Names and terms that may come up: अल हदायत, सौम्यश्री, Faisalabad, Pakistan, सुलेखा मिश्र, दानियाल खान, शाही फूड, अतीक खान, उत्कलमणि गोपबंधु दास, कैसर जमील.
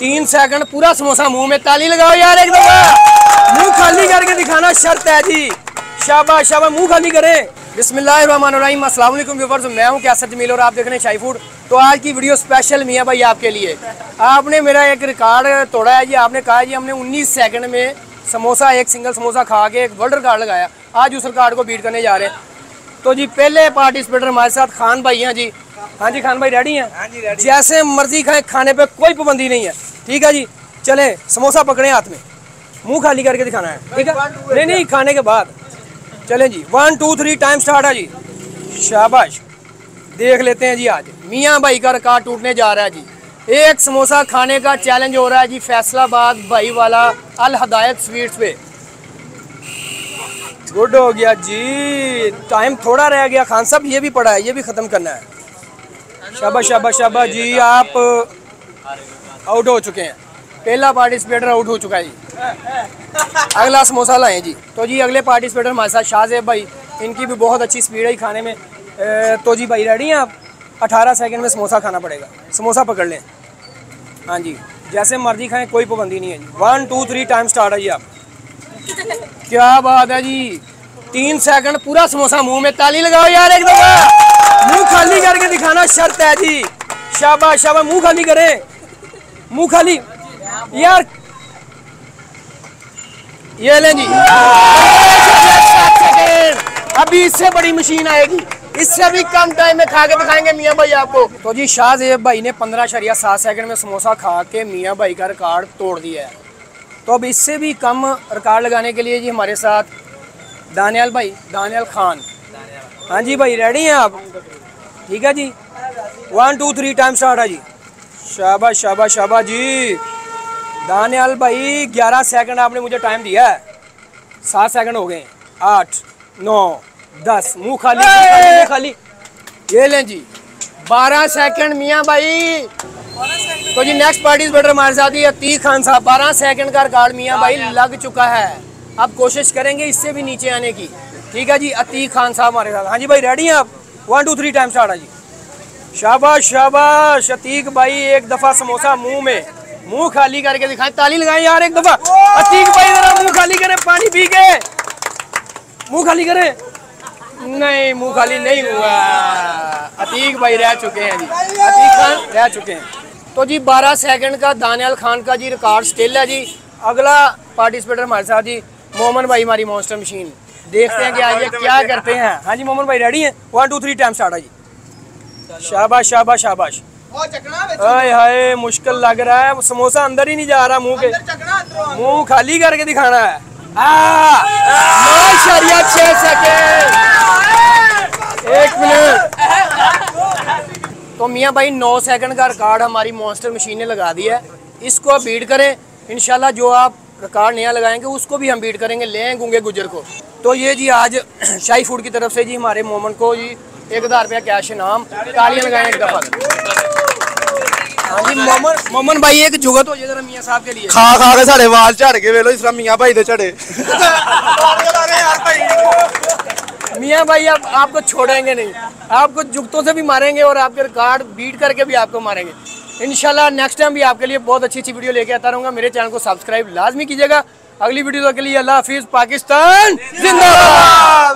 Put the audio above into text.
3 second पूरा समोसा मुंह में। ताली लगाओ यार एक दफा। मुंह खाली करके दिखाना शर्त है जी। शाबाश शाबाश, मुंह खाली करें। बिस्मिल्लाहिर्रहमानिर्रहीम। अस्सलाम वालेकुम व्यूअर्स, मैं हूं कैसर जमील और आप देख रहे हैं शाही फूड। तो आज की वीडियो स्पेशल मियाँ भाई आपके लिए। आपने मेरा एक रिकॉर्ड तोड़ा है जी। आपने कहा जी हमने 19 सेकंड में समोसा, एक सिंगल समोसा खा के एक वर्ल्ड रिकॉर्ड लगाया। आज उस रिकॉर्ड को बीट करने जा रहे हैं। तो जी पहले पार्टिसिपेटर हमारे साथ खान भाई हैं जी। हाँ जी खान भाई रेडी हैं? जैसे मर्जी खाएं, खाने पे कोई पाबंदी नहीं है। ठीक है जी, चले समोसा पकड़े हाथ में, मुंह खाली करके दिखाना है। ठीक है, नहीं खाने के बाद। चलें जी, 1 2 3 टाइम स्टार्ट है जी। शाबाश, देख लेते हैं जी आज मियाँ भाई का रिकॉर्ड टूटने जा रहा है जी। एक समोसा खाने का चैलेंज हो रहा है जी फैसलाबाद भाई वाला अल हदायत स्वीट्स पे। गुड हो गया जी, टाइम थोड़ा रह गया। खान साहब ये भी पड़ा है, ये भी ख़त्म करना है। शाबाश शाबाश शाबाश जी, आप आउट हो चुके हैं। पहला पार्टिसिपेटर आउट हो चुका है जी। अगला समोसा लाएं जी। तो जी अगले पार्टिसिपेटर हमारे साथ शाहजेब भाई, इनकी भी बहुत अच्छी स्पीड है खाने में। तो जी भाई रेडी हैं आप? 18 सेकेंड में समोसा खाना पड़ेगा। समोसा पकड़ लें। हाँ जी, जैसे मर्जी खाएँ, कोई पाबंदी नहीं है जी। 1 2 3 टाइम स्टार्ट है जी। आप क्या बात है जी, 3 सेकंड पूरा समोसा मुंह में। ताली लगाओ यार एक दफा। मुंह खाली करके दिखाना शर्त है जी। शाबाश शाबाश, मुंह खाली करें। मुंह खाली यार, ये लें जी। अभी इससे बड़ी मशीन आएगी, इससे भी कम टाइम में खा के दिखाएंगे मियाँ भाई आपको। तो जी शाहजेब भाई ने 15.7 सेकंड में समोसा खा के मियाँ भाई का रिकॉर्ड तोड़ दिया है। तो अब इससे भी कम रिकॉर्ड लगाने के लिए जी हमारे साथ दानियाल भाई, दानियाल खान। हाँ जी भाई रेडी हैं आप? ठीक है जी, 1 2 3 टाइम स्टार्ट है जी। शाबाश शाबाश शाबाश जी। दानियाल भाई 11 सेकंड आपने मुझे टाइम दिया है। 7 सेकंड हो गए, 8 9 10। मुँह खाली, मुँह खाली। ये लें जी, 12 सेकंड मियाँ भाई। तो जी नेक्स्ट पार्टिसिपेटर हमारे साथ ही अतीक खान साहब। 12 सेकंड का रिकॉर्ड मियाँ भाई लग चुका है। अब कोशिश करेंगे इससे भी नीचे आने की। ठीक है जी, अतीक खान साहब हमारे साथ। हाँ जी भाई रेडी हैं आप? 1 2 3 टाइम स्टार्ट है जी। शाबाश शाबाश अतीक भाई, एक दफ़ा समोसा मुंह में, मुंह खाली करके दिखाएं। ताली लगाएं यार एक दफ़ा। अतीक भाई जरा मुँह खाली करें, पानी पी के मुँह खाली करें। नहीं, मुँह खाली नहीं हुआ। अतीक भाई रह चुके हैं जी, अतीक खान रह चुके हैं। तो जी 12 सेकंड का दानियाल खान का जी रिकॉर्ड स्टिल है जी। अगला पार्टिसिपेटर हमारे साथ जी मोमन भाई, हमारी मॉन्स्टर मशीन। देखते हैं कि आज ये क्या करते हैं। हाँ जी मोमन भाई रेडी हैं? 1 2 3 टाइम स्टार्ट है जी। शाबाश शाबाश शाबाश। हाय हाय, मुश्किल लग रहा है, समोसा अंदर ही नहीं जा रहा मुँह के। मुँह खाली करके दिखाना है। 9.6 सेकेंड, 1 मिनट। तो मियाँ भाई 9 सेकंड का रिकॉर्ड हमारी मॉन्स्टर मशीन ने लगा दिया है। इसको आप बीट करें इंशाल्लाह। जो आप रिकॉर्ड नया लगाएंगे उसको भी हम बीट करेंगे, लें गूंगे गुजर को। तो ये जी आज शाही फूड की तरफ से जी हमारे मोमन को जी 1000 रुपया कैश इनाम। तालियां लगाएं एक दफा। हाँ जी मोमन, मोमन भाई एक जुगत हो जाए जरा मियाँ साहब के लिए। खा खा के सारे वाल झड़ गए, वेलो इस मियाँ भाई दे झड़े। मियाँ भाई अब आपको छोड़ेंगे नहीं, आपको जुगतों से भी मारेंगे और आपके रिकॉर्ड बीट करके भी आपको मारेंगे इंशाल्लाह। नेक्स्ट टाइम भी आपके लिए बहुत अच्छी अच्छी वीडियो लेके आता रहूँगा। मेरे चैनल को सब्सक्राइब लाजमी कीजिएगा। अगली वीडियो के लिए अल्लाह हाफिज़। पाकिस्तान जिंदाबाद।